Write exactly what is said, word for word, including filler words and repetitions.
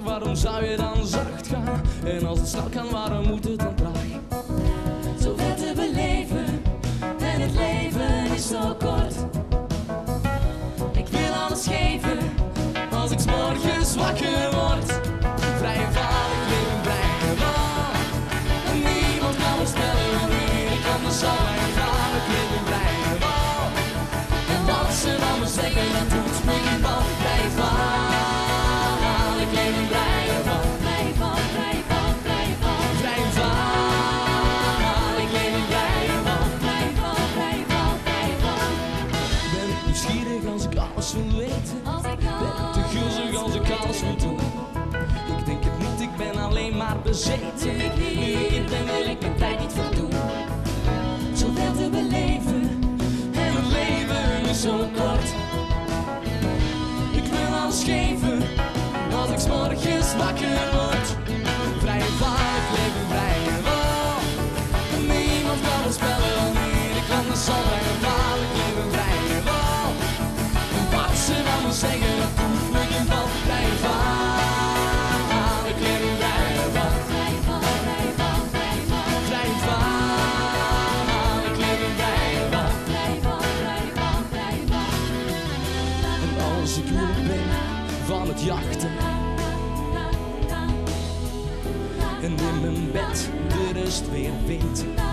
waarom zou je dan zacht gaan? En als het snel kan, waarom moet het dan traag? Zo veel te beleven en het leven is zo kort. Ik wil alles geven als ik 's morgens wakker word. Vrije val, ik leef een vrije val. En niemand kan me stellen wanneer ik anders zal. Vrije val, ik leef een vrije val. En wat ze van me zeggen, dat doet me geen bal. Vrije val. Bezeten. Nu ik hier ben, wil ik mijn tijd niet verdoen. Zoveel te beleven en het leven is zo kort. Ik wil alles geven als ik 's morgens wakker word. Vrije val, ik leef een vrije val. Niemand kan me spellen wanneer ik anders zal. Vrije val, ik leef een vrije val. En wat ze van me zeggen, dat hoeft me geen bal. Vrije val, ik leef een vrije val. Als ik moe ben van het jachten en in mijn bed de rust weer vind.